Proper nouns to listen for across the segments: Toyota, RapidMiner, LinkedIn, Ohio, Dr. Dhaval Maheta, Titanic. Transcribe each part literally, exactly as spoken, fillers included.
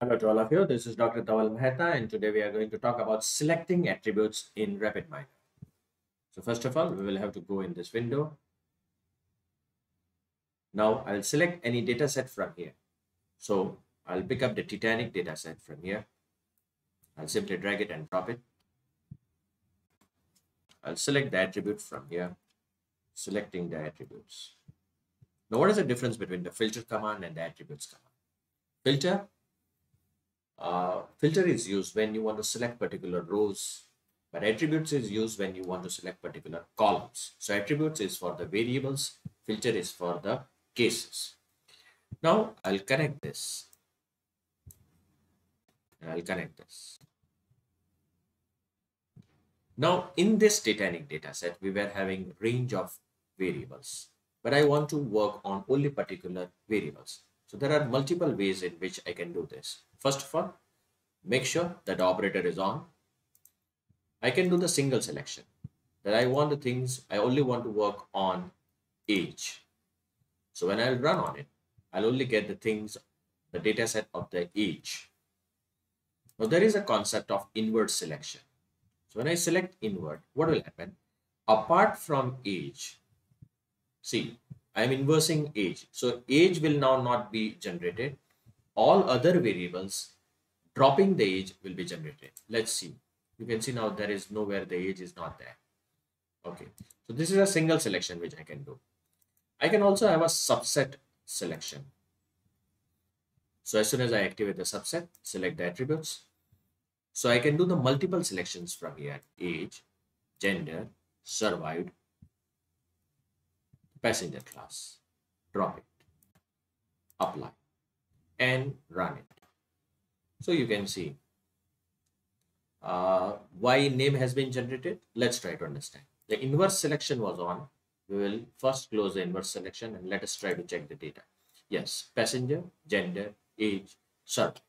Hello to all of you, this is Doctor Dhaval Maheta, and today we are going to talk about selecting attributes in RapidMiner. So first of all, we will have to go in this window. Now I'll select any data set from here. So I'll pick up the Titanic data set from here. I'll simply drag it and drop it. I'll select the attribute from here, selecting the attributes. Now what is the difference between the filter command and the attributes command? Filter. Uh, filter is used when you want to select particular rows, but attributes is used when you want to select particular columns. So attributes is for the variables, filter is for the cases. Now I'll connect this and I'll connect this. Now in this Titanic dataset, we were having range of variables, but I want to work on only particular variables. So there are multiple ways in which I can do this. First of all, make sure that the operator is on. I can do the single selection, that I want the things, I only want to work on age. So when I'll run on it, I'll only get the things, the data set of the age. Now there is a concept of inward selection. So when I select inward, what will happen? Apart from age, see, I'm inversing age. So age will now not be generated. All other variables dropping the age will be generated. Let's see. You can see now there is nowhere the age is not there. Okay. So this is a single selection which I can do. I can also have a subset selection. So as soon as I activate the subset, select the attributes. So I can do the multiple selections from here. Age, gender, survived, passenger class. Drop it. Apply. And run it. So you can see uh, why name has been generated. Let's try to understand. The inverse selection was on. We will first close the inverse selection and let us try to check the data. Yes, passenger, gender, age, survived.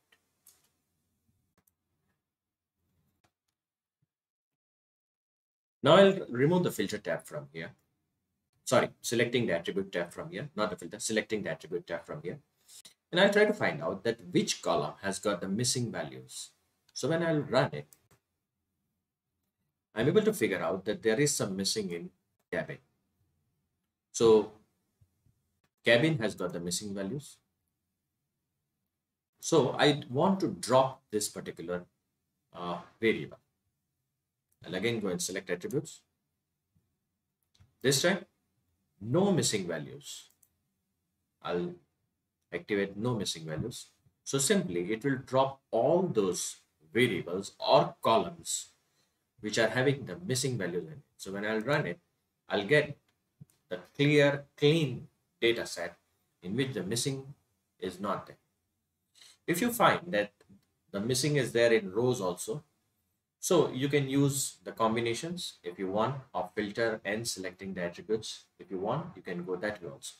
Now I'll remove the filter tab from here. Sorry, selecting the attribute tab from here, not the filter, selecting the attribute tab from here. And I'll try to find out that which column has got the missing values. So when I'll run it, I'm able to figure out that there is some missing in cabin. So cabin has got the missing values. So I want to drop this particular uh, variable. I'll again go and select attributes. This time, no missing values. I'll activate no missing values. So simply it will drop all those variables or columns which are having the missing values in it. So when I'll run it, I'll get the clear, clean data set in which the missing is not there. If you find that the missing is there in rows also, so you can use the combinations if you want of filter and selecting the attributes. If you want, you can go that way also.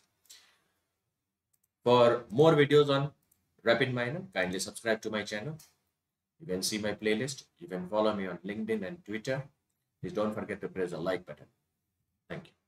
For more videos on RapidMiner, kindly subscribe to my channel. You can see my playlist. You can follow me on LinkedIn and Twitter. Please don't forget to press the like button. Thank you.